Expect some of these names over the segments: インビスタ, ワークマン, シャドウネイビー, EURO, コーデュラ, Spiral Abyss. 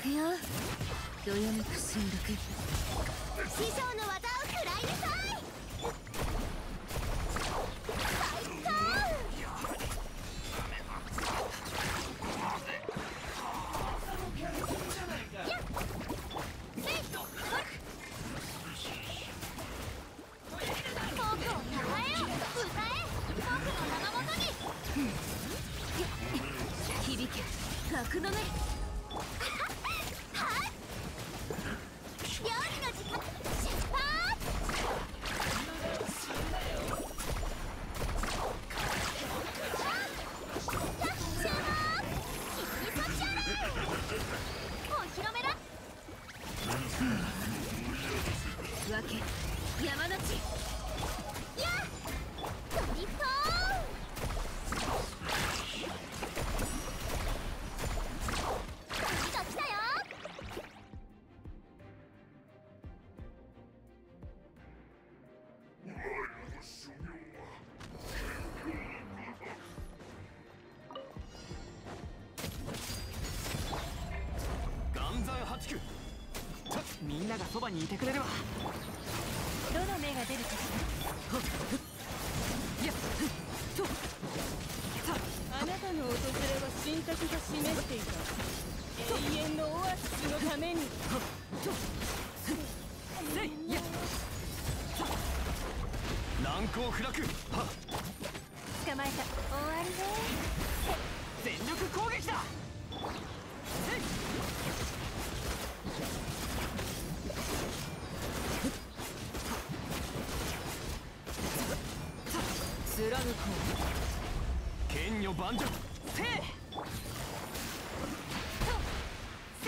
くよ。どよめく神力。師匠の技を食らいなさい。楽だね。みんながそばにいてくれるわ。どの目が出るかしら。いやとあなたの訪れは神託が示していた永遠のオアシスのために。難攻不落。捕まえた。終わりね。全力攻撃だ。貫こう剣女万丈。せいせ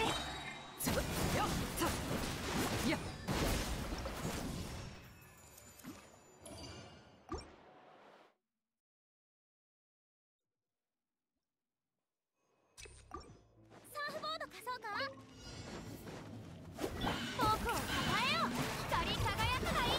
いやっやっサーフボード貸そうか。僕を抱えよう。光り輝くがいい。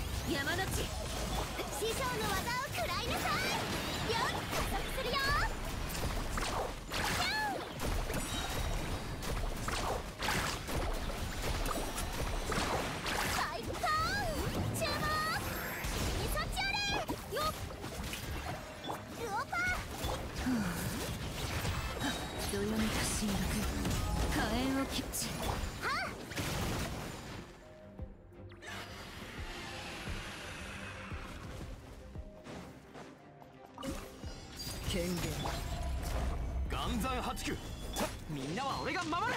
山の地。師匠の技を食らいなさい。よっ加速するよ。最高。注目。そっちあれ。よっルオパー。どよめく神力。火炎をキッチン。権限岩山八九。みんなは俺が守れ。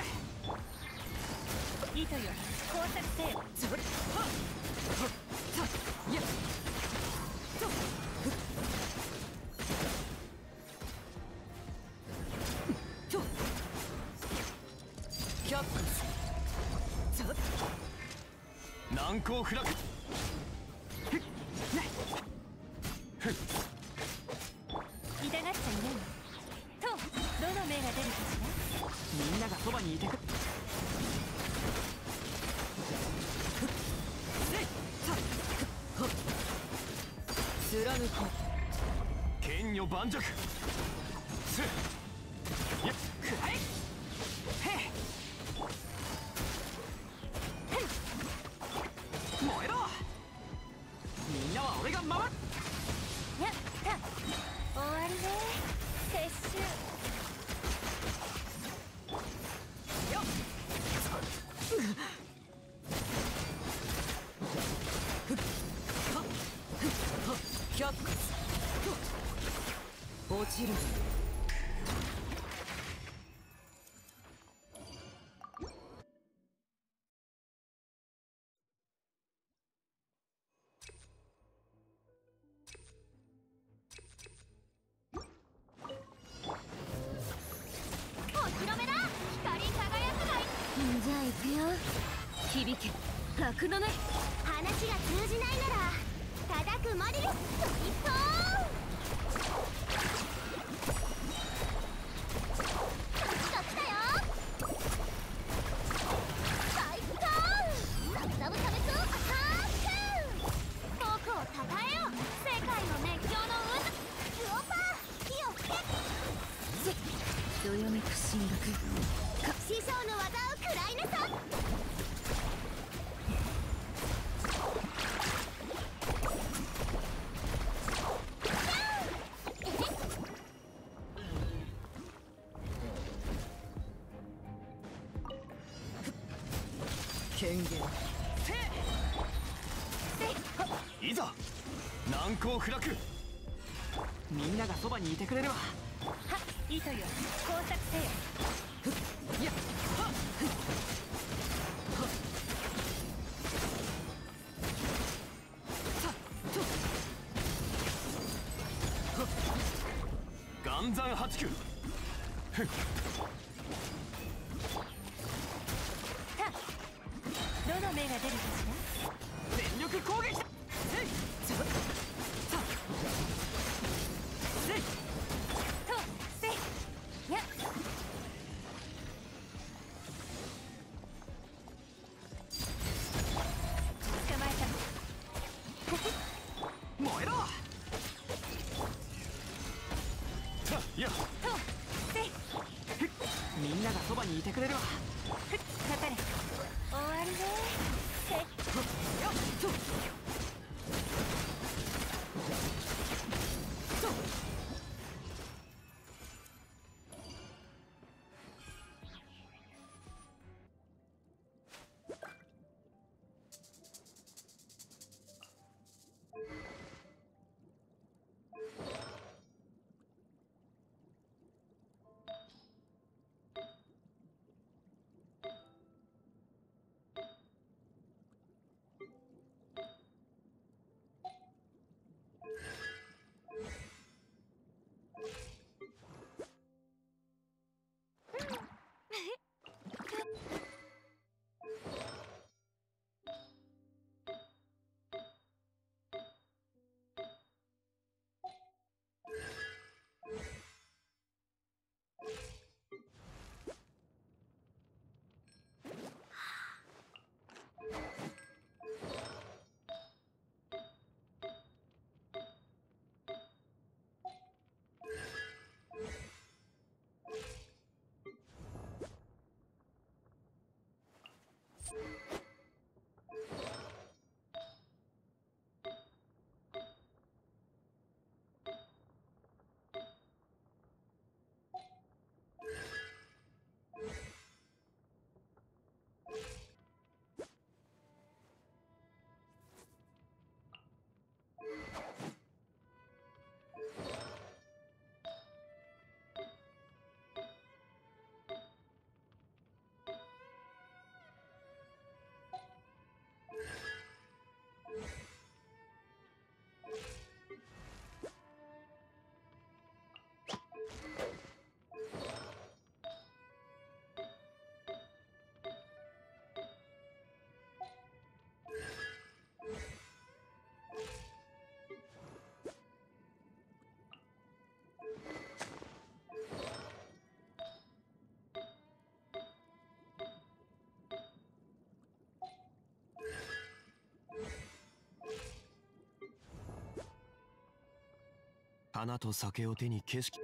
糸よ工作性。それはっいやととキャップスザ難攻不落。みんながそばにいてく。貫こう剣女盤石。すっやっくらえ。へい燃えろ。みんなは俺が守る。やった終わりね。撤収。落ちる。お披露目だ。光り輝くがいい。じゃあ行くよ。響け楽のね。話が通じないなら叩くまでです。いざ難攻不落。みんながそばにいてくれれば。はっ、いとよ、工作せよ。いや、はっ。岩山八九。どの目が出るかしら。全力攻撃だ。花と酒を手に景色。